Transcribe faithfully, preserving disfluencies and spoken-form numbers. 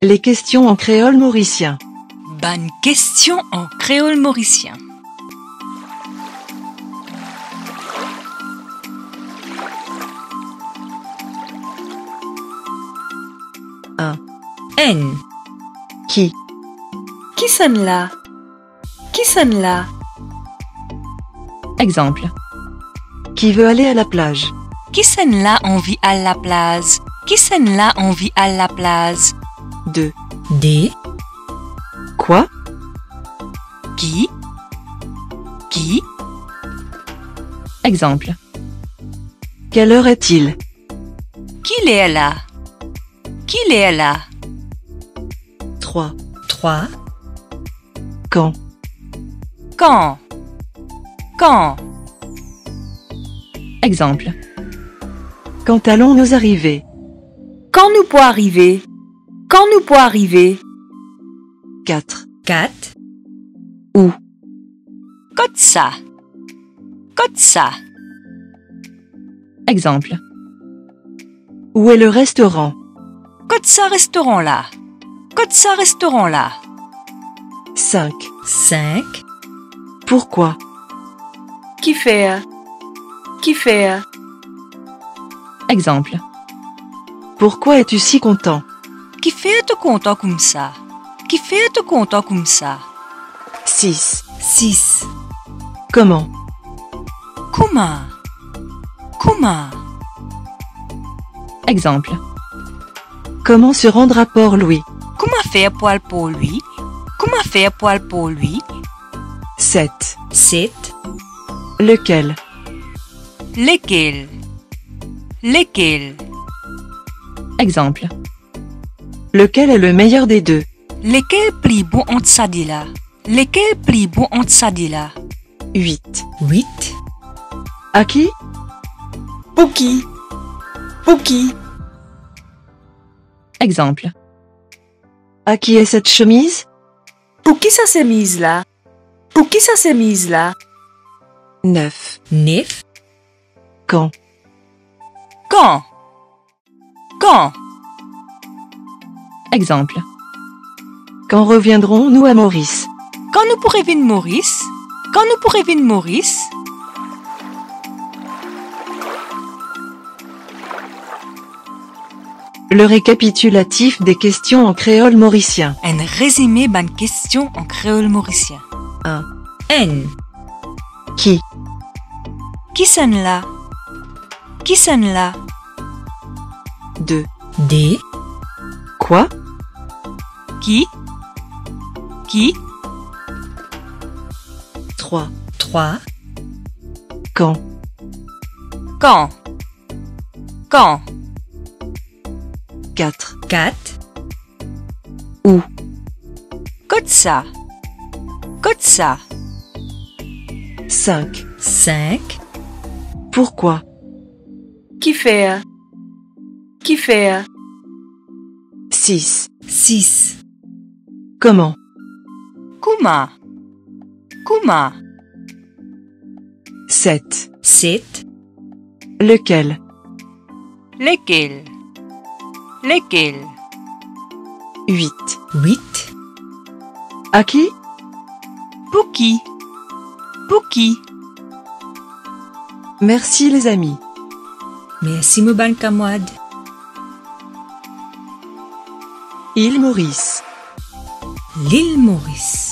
Les questions en créole mauricien. Bonne question en créole mauricien. un. N. Qui? Qui sonne là? Qui sonne là? Exemple. Qui veut aller à la plage? Qui sonne là on vit à la plage? Qui sonne là on vit à la plage? deux. Des. Quoi? Qui? Qui? Exemple. Quelle heure est-il? Qu'il est là? Qu'il est là? trois. trois. Quand? Quand? Quand? Exemple. Quand allons-nous arriver? Quand nous pourrons arriver? Quand nous pourrons arriver? quatre. quatre. Où? Comme ça. Comme ça. Exemple. Où est le restaurant? Comme ça restaurant là. Comme ça restaurant là. cinq. cinq. Pourquoi? Qui fait? Qui fait? Exemple. Pourquoi es-tu si content? Qui fait te content comme ça? Qui fait te content comme ça? six. six. Comment? Comment? Comment? Exemple. Comment se rendre à Port-Louis? Comment faire poil pour lui? Comment faire poil pour lui? sept. sept. Lequel? Lequel? Lequel? Exemple. Lequel est le meilleur des deux? Lequel plie bon en tsadila? Lequel plie bon en tsadila? huit. huit. À qui? Pour qui? Pour qui? Exemple. À qui est cette chemise? Pour qui ça s'est mise là? Pour qui ça s'est mise là? neuf. neuf. Quand? Quand? Quand? Exemple. Quand reviendrons-nous à Maurice? Quand nous pourrons venir Maurice? Quand nous pourrons venir Maurice? Le récapitulatif des questions en créole mauricien. Un résumé ban questions en créole mauricien. un. N. Qui? Qui sonne là? Qui sonne là? deux. D. Quoi? Qui? Qui? trois. trois. Quand? Quand? Quand? quatre. quatre. Où? Comme ça. Comme ça. cinq. cinq. Pourquoi? Qui fait? Qui fait? six. six. Comment? Comment? Comment? sept. sept. Lequel? Lequel? Lequel? huit. huit. À qui? Pour qui? Pour qui? Merci les amis. Merci mon bon camarade. L'île Maurice. L'île Maurice.